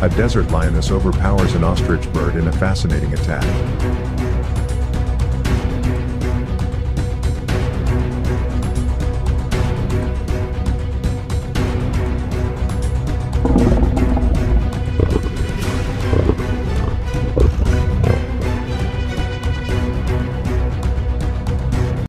A desert lioness overpowers an ostrich bird in a fascinating attack.